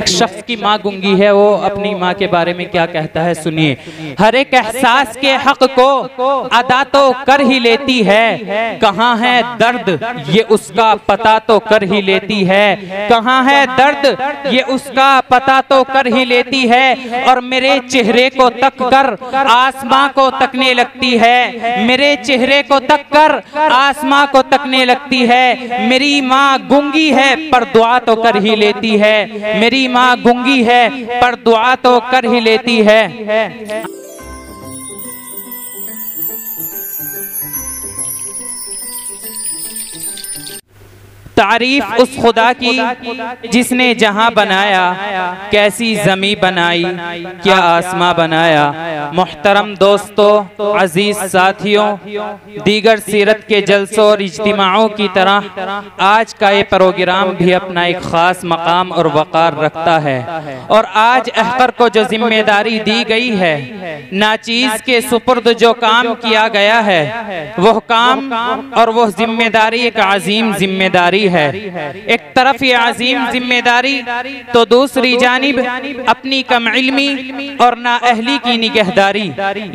एक शख्स की माँ गूंगी है, वो अपनी माँ के बारे में क्या कहता है, सुनिए। हर एक एहसास के हक को अदा तो कर ही लेती है, कहाँ है दर्द ये उसका पता तो कर ही लेती है, कहाँ है दर्द ये उसका पता तो कर ही लेती है। और मेरे चेहरे को तक कर आसमां को तकने लगती है, मेरे चेहरे को तक कर आसमां को तकने लगती है। मेरी माँ गूंगी है पर दुआ तो कर ही लेती है, मेरी माँ गूंगी है पर दुआ तो कर ही लेती है। तारीफ उस खुदा की जिसने जहाँ बनाया, कैसी जमी बनाई क्या आसमां बनाया। मोहतरम दोस्तों, अजीज साथियों, दीगर सीरत के जलसों और इज्तिमाओं की तरह आज का ये प्रोग्राम भी अपना एक ख़ास मकाम और वक़ार रखता है। और आज अहकर को जो जिम्मेदारी दी गई है, नाचीज़ के सुपुर्द जो काम किया गया है, वह काम और वह जिम्मेदारी एक अजीम जिम्मेदारी है। एक तरफ ये अजीम जिम्मेदारी तो दूसरी जानिब अपनी कम इल्मी और ना अहली की निगहदारी।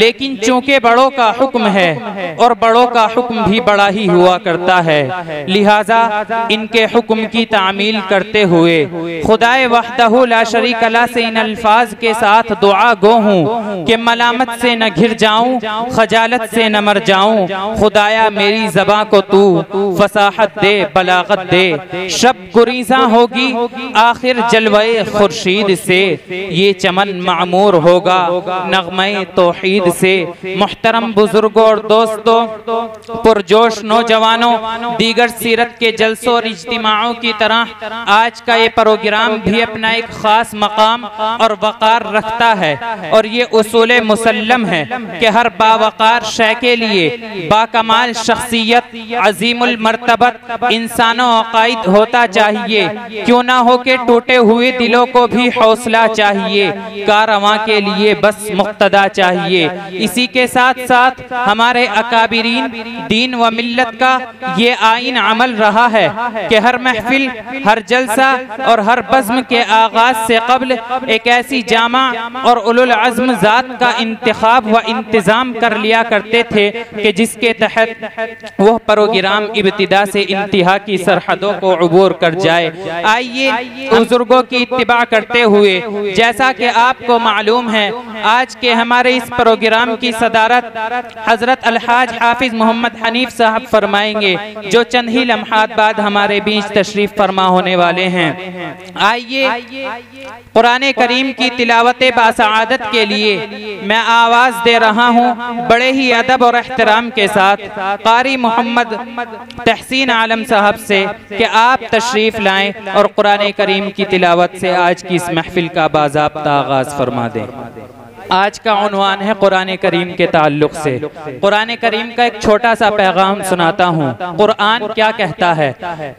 लेकिन चूंकि बड़ों का हुक्म है और बड़ों का हुक्म भी बड़ा ही हुआ करता है, लिहाजा इनके हुक्म की तामील करते हुए खुदाए वहदहू ला शरीक ला से इन अल्फाज के साथ दुआ गो हूँ कि मलामत से न घिर जाऊँ, खजालत से न मर जाऊँ। खुदाया मेरी जबां को तू फसाहत दे, बला दे, शब गुरीजा होगी आखिर जलवे खुर्शीद से, ये चमन मामूर होगा नगमे तौहीद से। मोहतरम बुजुर्गों और दोस्तों, पुरजोश नौजवानों, दीगर सीरत के जलसों और इज्तिमाओं की तरह आज का ये प्रोग्राम भी अपना एक खास मकाम और वक़ार रखता है। और ये उसूल मुसल्लम है कि हर बावकार शय के लिए बाकमाल शख्सियत, अजीमुल मर्तबत इंसान अकायद होता चाहिए, क्यों ना हो के टूटे हुए दिलों को भी हौसला चाहिए, कारवां के लिए बस मुक्तदा चाहिए। इसी के साथ साथ हमारे अकाबिरीन दीन व मिल्लत का ये आइन अमल रहा है कि हर महफिल, हर जलसा और हर बज़्म के आगाज से कबल एक ऐसी जामा और उलुल अज़्म ज़ात का इंतखाब व इंतज़ाम कर लिया करते थे कि जिसके तहत वह प्रोग्राम इब्तिदा से इंतहा की सरहदों को अबूर कर जाए। आइए बुजुर्गों की इत्तिबा करते हुए, जैसा कि आपको मालूम है, आज के हमारे इस प्रोग्राम की सदारत हजरत अलहाज हाफिज मोहम्मद हनीफ साहब फरमाएंगे, जो चंद ही लम्हात बाद हमारे बीच तशरीफ फरमा होने वाले हैं। आइए कुरान करीम की तिलावत बासआदत के लिए मैं आवाज दे रहा हूँ बड़े ही अदब और एहतराम के साथ कारी मोहम्मद तहसीन आलम साहब से कि आप तशरीफ लाएं और कुरान करीम की तिलावत से आज की इस महफिल का बाज़ाब्ता आगाज फरमा दें। आज का उन्वान है कुरान करीम के ताल्लुक से। कुरान करीम का एक छोटा सा पैगाम सुनाता हूँ। कुरान क्या कहता है?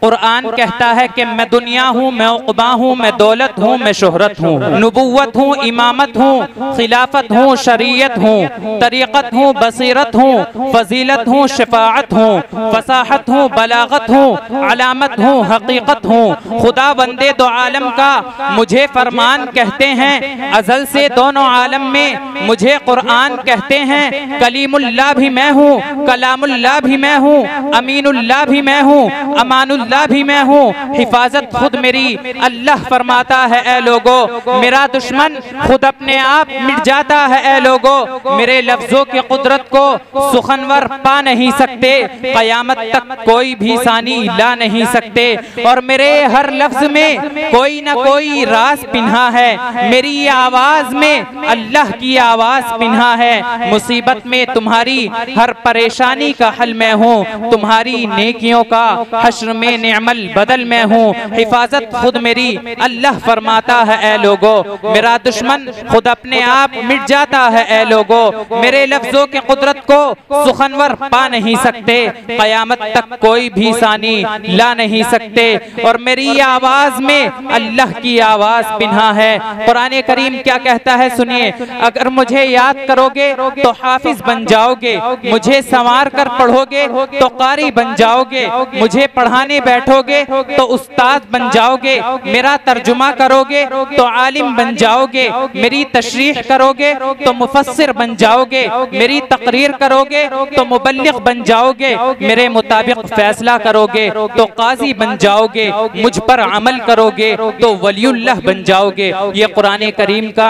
कुरान कहता है कि मैं दुनिया हूँ, मैं उक़बा हूँ, मैं दौलत हूँ, मैं शोहरत हूँ, नबुव्वत हूँ, इमामत हूँ, खिलाफत हूँ, शरीयत हूँ, तरीक़त हूँ, बसीरत हूँ, फजीलत हूँ, शफाअत हूँ, फसाहत हूँ, बलागत हूँ, अलामत हूँ, हकीकत हूँ। खुदा बंदे दो आलम का मुझे फरमान कहते हैं, अजल से दोनों आलम में मुझे कुरान कहते हैं। कलीमुल्लाह भी मैं हूँ, कलामुल्लाह भी मैं हूँ, अमीनुल्लाह भी मैं हूँ, अमानुल्लाह भी मैं हूँ, हिफाजत खुद मेरी। अल्लाह फरमाता है, ऐ लोगो मेरा दुश्मन खुद अपने आप मिट जाता है, ऐ लोगो मेरे लफ्जों की कुदरत को सुखनवर पा नहीं सकते, कयामत तक कोई भी सानी ला नहीं सकते। और मेरे हर लफ्ज में कोई ना कोई राज पिन्हा है, मेरी आवाज में अल्लाह की आवाज पिन्हा है। मुसीबत में तुम्हारी हर परेशानी का हल मैं हूँ, तुम्हारी नेकियों का हश्र में नेमल बदल मैं हूँ, हिफाजत खुद मेरी। अल्लाह फरमाता है, ऐ लोगो मेरा दुश्मन खुद अपने आप मिट जाता है, ऐ लोगो मेरे लफ्जों की कुदरत को सुखनवर पा नहीं सकते, कयामत तक कोई भी सानी ला नहीं सकते। और मेरी आवाज में अल्लाह की आवाज पिन्हा है। कुरान करीम क्या कहता है, सुनिए। अगर मुझे याद करोगे तो हाफिज बन जाओगे, मुझे संवार कर पढ़ोगे तो कारी बन जाओगे, मुझे पढ़ाने बैठोगे तो उस्ताद बन जाओगे, मेरा तर्जुमा करोगे तो आलिम बन जाओगे, मेरी तशरीह करोगे तो मुफस्सिर बन जाओगे, मेरी तकरीर करोगे तो मुबल्लिग बन जाओगे, मेरे मुताबिक फैसला करोगे तो काजी बन जाओगे, मुझ पर अमल करोगे तो वलीउल्लाह बन जाओगे। ये कुरान करीम का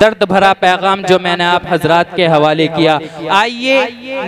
दर्द भरा पैगाम जो मैंने आप हजरात के हवाले किया। आइए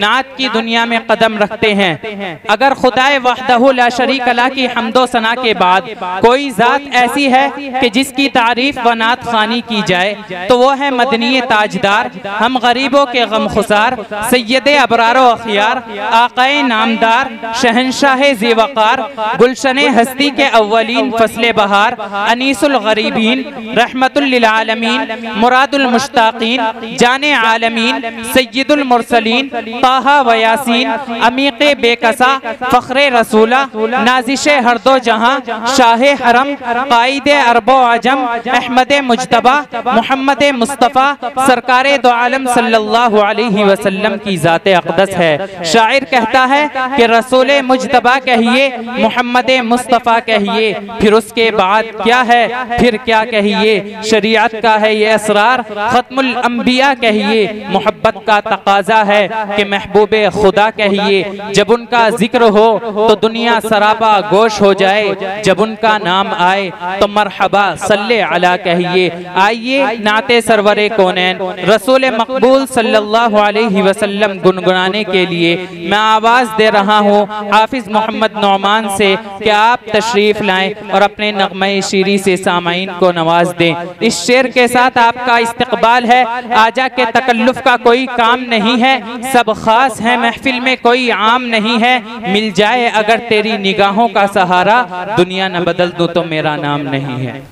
नात की दुनिया में कदम रखते हैं। अगर खुदाए वहदहू ला शरीक ला की हम्दो सना के बाद कोई जात ऐसी है कि जिसकी तारीफ व नात खानी की जाए तो वो है मदनी ताजदार, हम गरीबों के गमखुसार, सैयद अबरारो अखियार, आकाए नामदार, शहनशाह जीवकार, गुलशन हस्ती के अव्वलीन फसले बहार, अनीसुल गरीबीन, रहमतुल लिल आलमीन, मुरादुल मुश्ताकीन, जाने आलमीन, सैयदुल मुरसलीन, ताहा व यासीन, अमीके बेकसा, फखरे रसूला, नाजिशे हर दो जहां, शाहे हरम, कायदे अरबो आजम, अहमदे मुज्तबा, मोहम्मदे मुस्तफ़ा, सरकारे दो आलम सल्लल्लाहु अलैहि वसल्लम की जाते अक़दस है। शायर कहता है कि रसूले मुज्तबा कहिए, मोहम्मदे मुस्तफ़ा कहिए, फिर उसके बाद क्या है, फिर क्या कहिए, शरीयत का है ये असरार, खत्मुल अंबिया कहिए, मोहब्बत का तकाजा है कि महबूबे खुदा कहिए, जब उनका जिक्र हो तो दुनिया सराबा गोश हो जाए, जब उनका नाम आए तो मरहबा सल्ले अला कहिए। आइए नाते सरवरे कोनैन रसूल मकबूल सल्लल्लाहु अलैहि वसल्लम गुनगुनाने के लिए मैं आवाज़ दे रहा हूँ हाफिज मोहम्मद नौमान से कि आप तशरीफ लाएं और अपने नगमे शीरी से सामाईन को नवाज दें। इस शेर के साथ आपका इस्तकबाल है। आजा के तकल्लुफ का कोई काम नहीं है, सब खास है महफिल में कोई आम नहीं है, मिल जाए अगर तेरी निगाहों का सहारा, दुनिया न बदल दूं तो मेरा नाम नहीं है।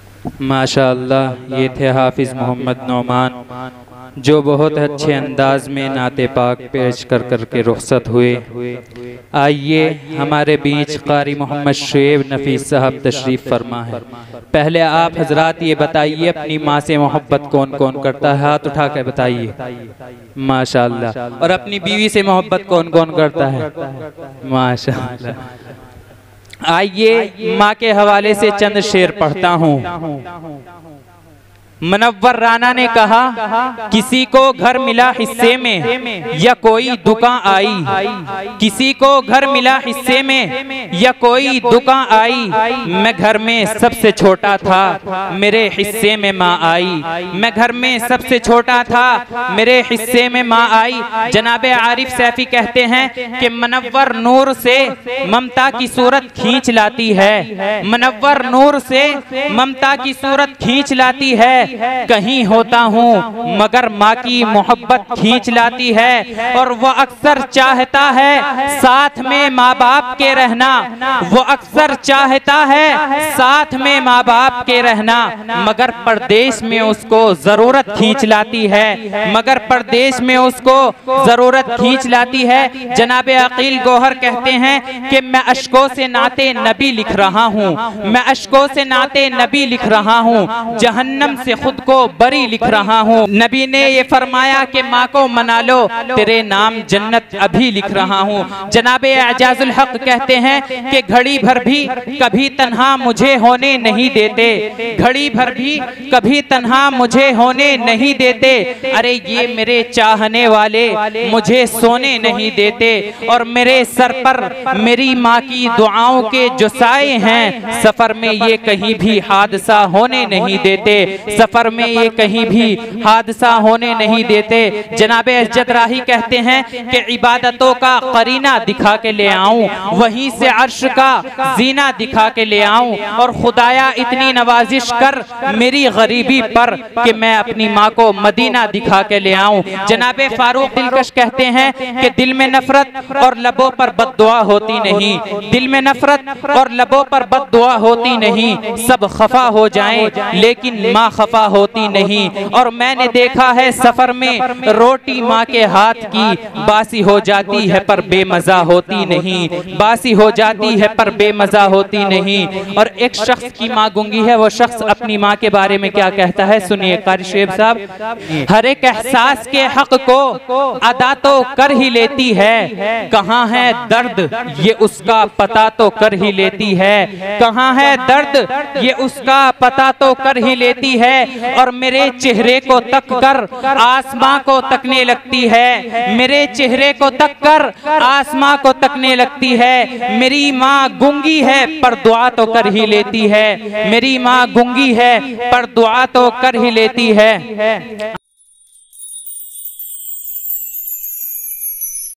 माशाअल्लाह, ये थे हाफिज मोहम्मद नौमान जो बहुत अच्छे अंदाज में नाते पाक पेश कर करके रुखसत हुए। आइए हमारे बीच कारी मोहम्मद शुएब नफीस साहब तशरीफ़ फरमा है। पहले आप हजरात ये बताइए अपनी माँ से मोहब्बत कौन कौन करता है, हाथ उठा कर बताइए। माशाल्लाह। और अपनी बीवी से मोहब्बत कौन कौन करता है? माशाल्लाह। आइए माँ के हवाले से चंद शेर पढ़ता हूँ। मनव्वर राना ने कहा, किसी को घर मिला हिस्से में या कोई दुकान आई, किसी को घर मिला हिस्से में या कोई दुकान आई, मैं घर में सबसे छोटा था मेरे हिस्से में माँ आई, मैं घर में सबसे छोटा था मेरे हिस्से में माँ आई। जनाबे आरिफ सैफी कहते हैं कि मनव्वर नूर से ममता की सूरत खींच लाती है, मनव्वर नूर से ममता की सूरत खींच लाती है, कहीं होता हूँ मगर माँ की मोहब्बत खींच लाती है, और वो अक्सर चाहता है साथ में माँ बाप के रहना, वो अक्सर चाहता है साथ में माँ बाप के रहना, मगर परदेश में उसको जरूरत खींच लाती है, मगर परदेश में उसको जरूरत खींच लाती है। जनाब अकील गोहर कहते हैं कि मैं अशकों से नाते नबी लिख रहा हूँ, मैं अशकों से नाते नबी लिख रहा हूँ, जहन्नम से खुद को बरी लिख रहा हूँ। नबी ने ये फरमाया कि माँ को मना लो, तेरे नाम जन्नत अभी लिख रहा हूँ। जनाबे एजाजुल हक कहते हैं कि घड़ी भर भी कभी तन्हा मुझे होने नहीं देते, घड़ी भर भी कभी तन्हा मुझे होने नहीं देते, अरे ये मेरे चाहने वाले मुझे सोने नहीं देते, और मेरे सर पर मेरी माँ की दुआओं के जो साए हैं, सफर में ये कहीं भी हादसा होने नहीं देते, सफर में ये कहीं भी हादसा होने नहीं देते। जनाबे अजद राही कहते हैं कि इबादतों का करीना दिखा के ले आऊं, वहीं से अर्श का जीना दिखा के ले आऊं, और खुदाया इतनी नवाजिश कर मेरी गरीबी पर कि मैं अपनी माँ को मदीना दिखा के ले आऊं। जनाबे फारूक दिलकश कहते हैं कि दिल में नफरत और लबों पर बददुआ होती नहीं, दिल में नफरत और लबों पर बददुआ होती नहीं, सब खफा हो जाएं लेकिन माँ खफा वफा होती नहीं। और मैंने देखा है सफर में रोटी माँ के हाथ की बासी हो जाती है पर बेमजा होती नहीं, बासी हो जाती है पर बेमजा होती नहीं। और एक शख्स की माँ गूंगी है, वो शख्स अपनी माँ के बारे में क्या कहता है, सुनिए कारी शेब साहब। हर एक एहसास के हक को अदा तो कर ही लेती है, कहाँ है दर्द ये उसका पता तो कर ही लेती है, कहाँ है दर्द ये उसका पता तो कर ही लेती है। और मेरे चेहरे को तक कर आसमां को तकने लगती है, मेरे चेहरे को तक कर आसमां को तकने लगती है। मेरी माँ गूंगी है पर दुआ तो कर ही लेती है, मेरी माँ गूंगी है पर दुआ तो कर ही लेती है।